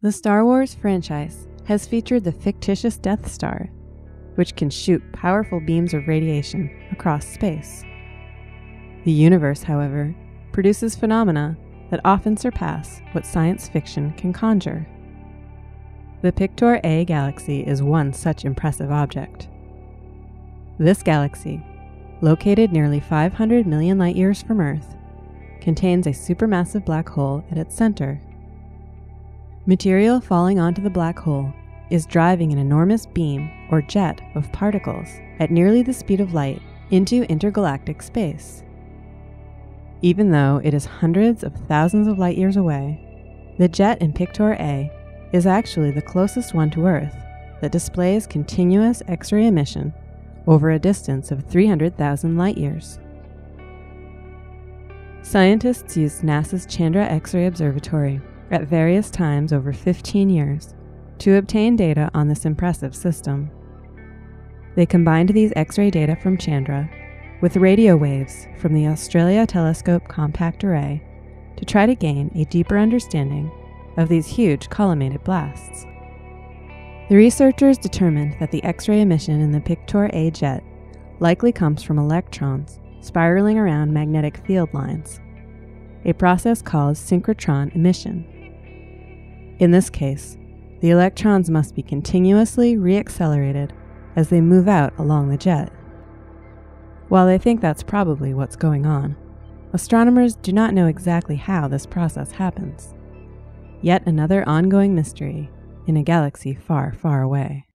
The Star Wars franchise has featured the fictitious Death Star, which can shoot powerful beams of radiation across space. The universe, however, produces phenomena that often surpass what science fiction can conjure. The Pictor A galaxy is one such impressive object. This galaxy, located nearly 500 million light-years from Earth, contains a supermassive black hole at its center. Material falling onto the black hole is driving an enormous beam or jet of particles at nearly the speed of light into intergalactic space. Even though it is hundreds of thousands of light-years away, the jet in Pictor A is actually the closest one to Earth that displays continuous X-ray emission over a distance of 300,000 light-years. Scientists used NASA's Chandra X-ray Observatory at various times over 15 years to obtain data on this impressive system. They combined these X-ray data from Chandra with radio waves from the Australia Telescope Compact Array to try to gain a deeper understanding of these huge collimated blasts. The researchers determined that the X-ray emission in the Pictor A jet likely comes from electrons spiraling around magnetic field lines, a process called synchrotron emission. In this case, the electrons must be continuously re-accelerated as they move out along the jet. While they think that's probably what's going on, astronomers do not know exactly how this process happens. Yet another ongoing mystery in a galaxy far, far away.